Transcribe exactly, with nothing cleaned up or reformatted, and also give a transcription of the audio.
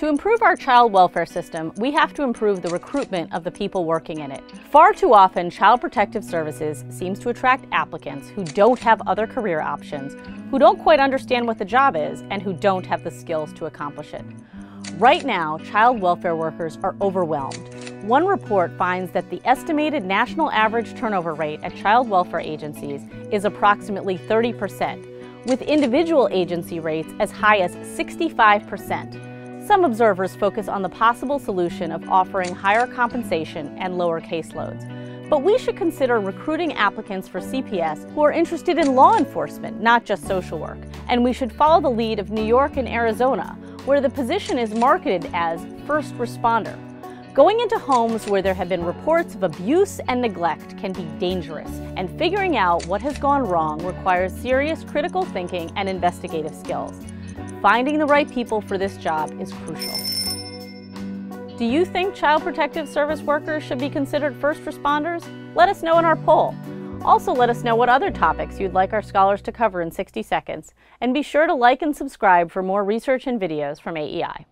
To improve our child welfare system, we have to improve the recruitment of the people working in it. Far too often, Child Protective Services seems to attract applicants who don't have other career options, who don't quite understand what the job is, and who don't have the skills to accomplish it. Right now, child welfare workers are overwhelmed. One report finds that the estimated national average turnover rate at child welfare agencies is approximately thirty percent, with individual agency rates as high as sixty-five percent. Some observers focus on the possible solution of offering higher compensation and lower caseloads. But we should consider recruiting applicants for C P S who are interested in law enforcement, not just social work. And we should follow the lead of New York and Arizona, where the position is marketed as first responder. Going into homes where there have been reports of abuse and neglect can be dangerous, and figuring out what has gone wrong requires serious critical thinking and investigative skills. Finding the right people for this job is crucial. Do you think Child Protective Service workers should be considered first responders? Let us know in our poll. Also, let us know what other topics you'd like our scholars to cover in sixty seconds. And be sure to like and subscribe for more research and videos from A E I.